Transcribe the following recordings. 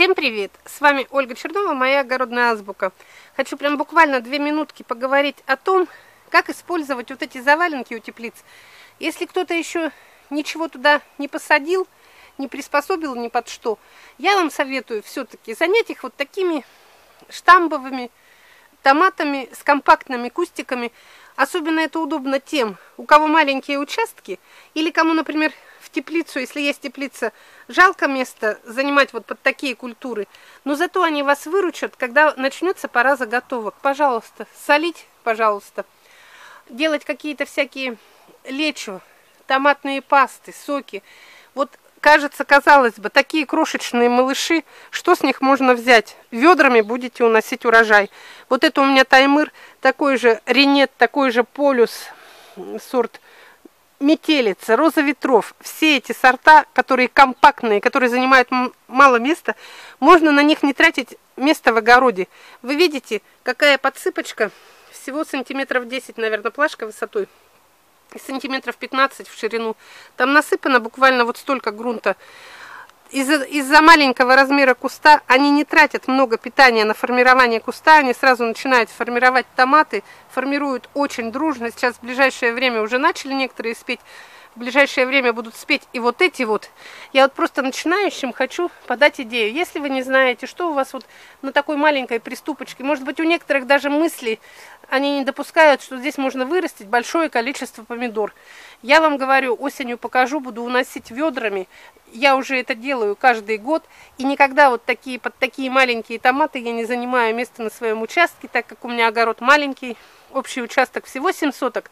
Всем привет! С вами Ольга Чернова, моя огородная азбука. Хочу прям буквально 2 минутки поговорить о том, как использовать вот эти заваленки у теплиц. Если кто-то еще ничего туда не посадил, не приспособил ни под что, я вам советую все-таки занять их вот такими штамбовыми томатами с компактными кустиками. Особенно это удобно тем, у кого маленькие участки или кому, например, в теплицу, если есть теплица, жалко место занимать вот под такие культуры, но зато они вас выручат, когда начнется пора заготовок. Пожалуйста, солить, пожалуйста, делать какие-то всякие лечо, томатные пасты, соки. Вот кажется, казалось бы, такие крошечные малыши, что с них можно взять? Ведрами будете уносить урожай. Вот это у меня Таймыр, такой же Ринет, такой же Полюс, сорт Метелица, Роза ветров, все эти сорта, которые компактные, которые занимают мало места, можно на них не тратить место в огороде. Вы видите, какая подсыпочка, всего сантиметров 10, наверное, плашка высотой, и сантиметров 15 в ширину. Там насыпано буквально вот столько грунта. Из-за маленького размера куста они не тратят много питания на формирование куста, они сразу начинают формировать томаты, формируют очень дружно. Сейчас в ближайшее время уже начали некоторые спеть, в ближайшее время будут спеть и вот эти вот. Я вот просто начинающим хочу подать идею. Если вы не знаете, что у вас вот на такой маленькой приступочке, может быть, у некоторых даже мысли, они не допускают, что здесь можно вырастить большое количество помидор. Я вам говорю, осенью покажу, буду уносить ведрами. Я уже это делаю каждый год. И никогда вот такие, под такие маленькие томаты я не занимаю место на своем участке, так как у меня огород маленький, общий участок всего 7 соток.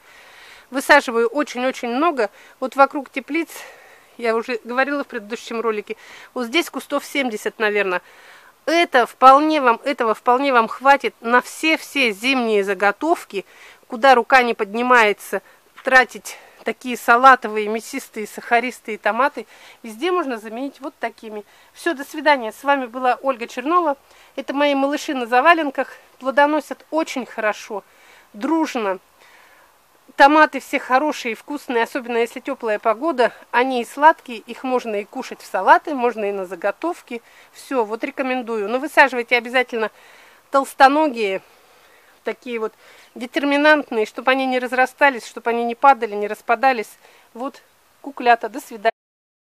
Высаживаю очень-очень много. Вот вокруг теплиц, я уже говорила в предыдущем ролике, вот здесь кустов 70, наверное. Этого вполне вам хватит на все-все зимние заготовки, куда рука не поднимается тратить такие салатовые, мясистые, сахаристые томаты. Везде можно заменить вот такими. Все, до свидания. С вами была Ольга Чернова. Это мои малыши на заваленках. Плодоносят очень хорошо, дружно. Томаты все хорошие и вкусные, особенно если теплая погода. Они и сладкие, их можно и кушать в салаты, можно и на заготовки. Все, вот рекомендую. Но высаживайте обязательно толстоногие, такие вот детерминантные, чтобы они не разрастались, чтобы они не падали, не распадались. Вот куклята, до свидания.